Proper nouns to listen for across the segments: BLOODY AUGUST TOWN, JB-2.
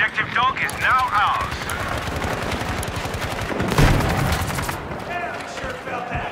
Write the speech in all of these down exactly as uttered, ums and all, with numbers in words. Objective Dog is now ours. Yeah, we sure felt that.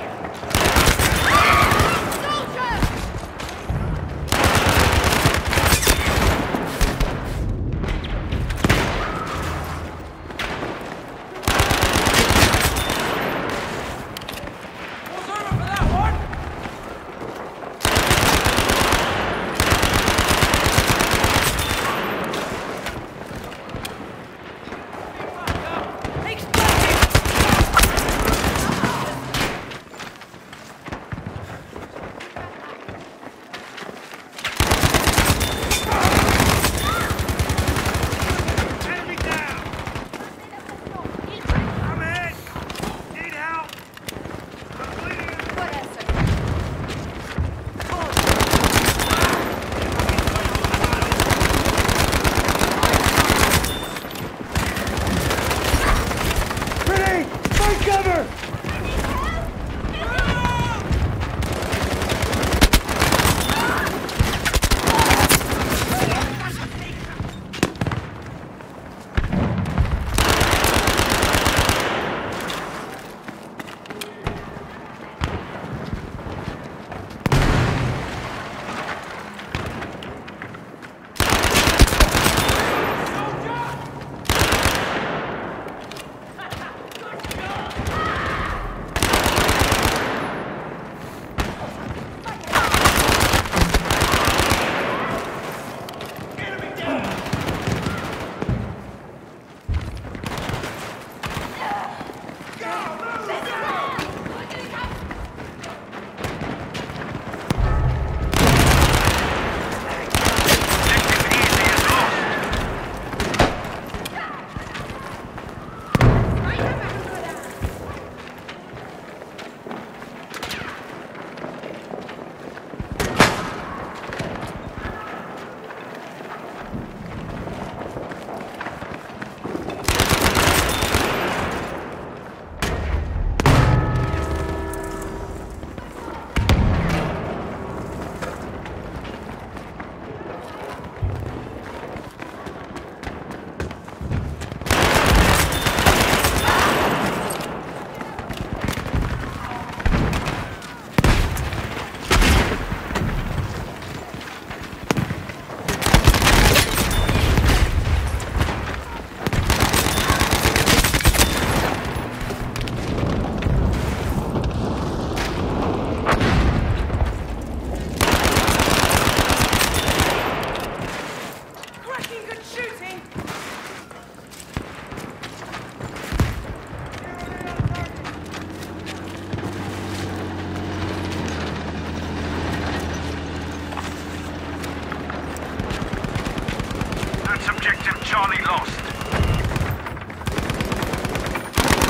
Charlie lost. We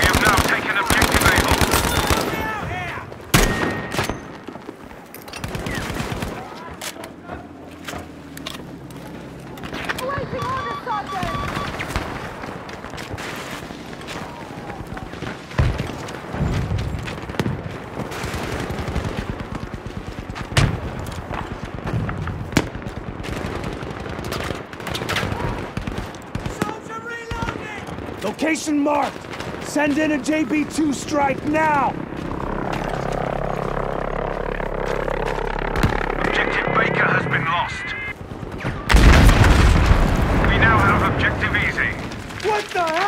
have now taken objective Able. Waiting order, Sergeant! Location marked! Send in a J B two strike now! Objective Baker has been lost. We now have Objective Easy. What the hell?!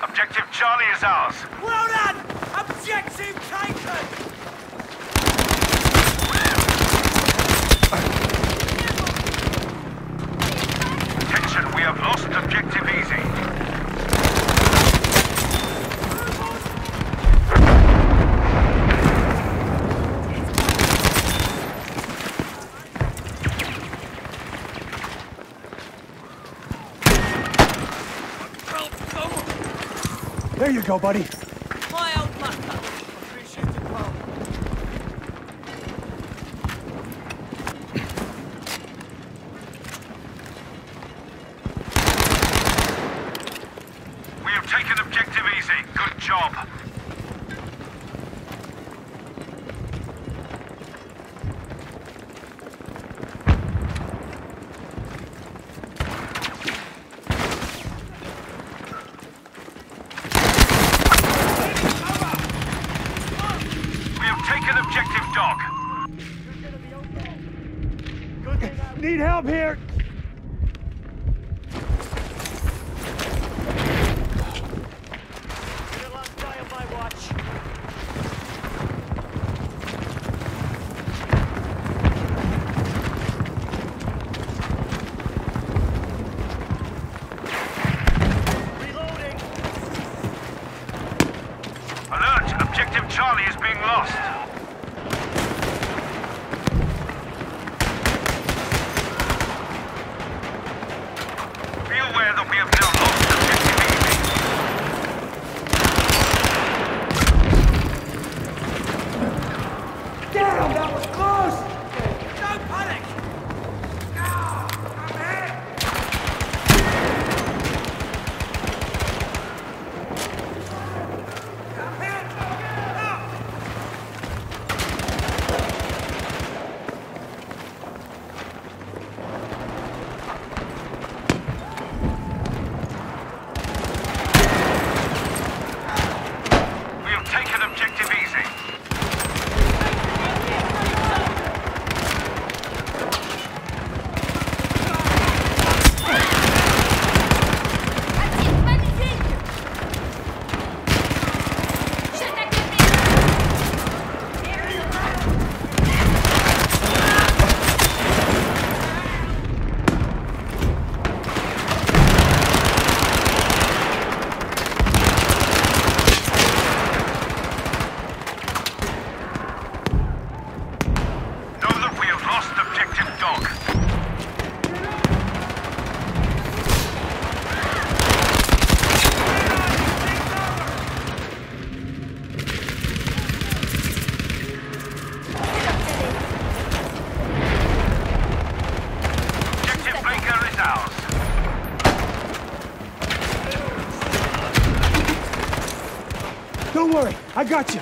Objective Charlie is ours. Well done! Objective taken! Attention, we have lost Objective Easy. There you go, buddy. My old master. Appreciate it, pal. Objective Dog. You're gonna be okay. Good. Need help here. Don't worry, I got you.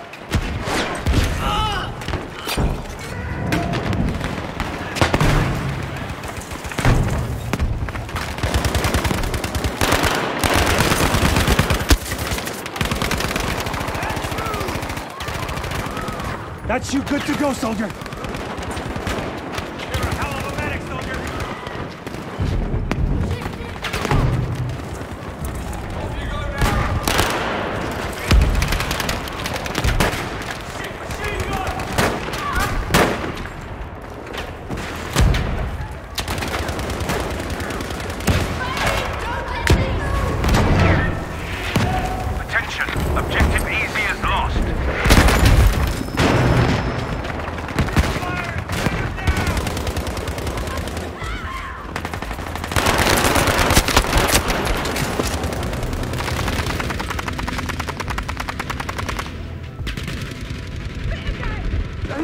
That's you good to go, soldier.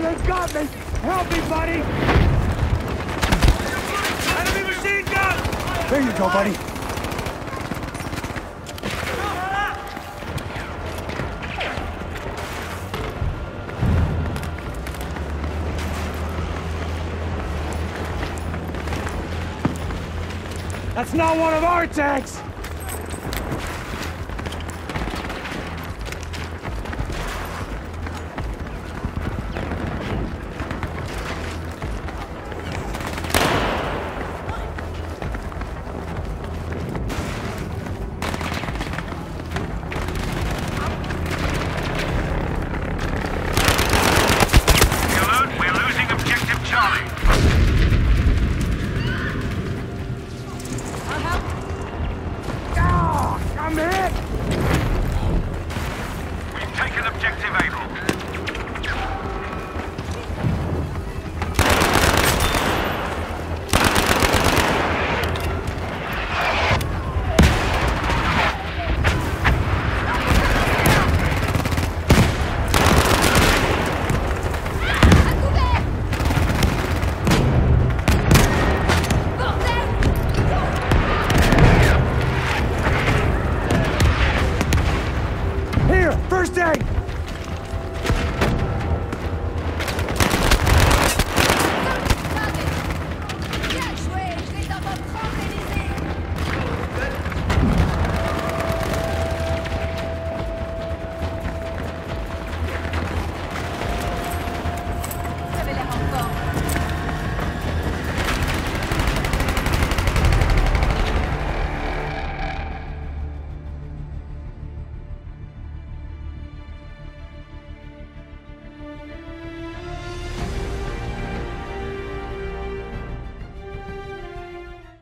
They've got me! Help me, buddy! Enemy machine gun! There you go, buddy. That's not one of our tanks!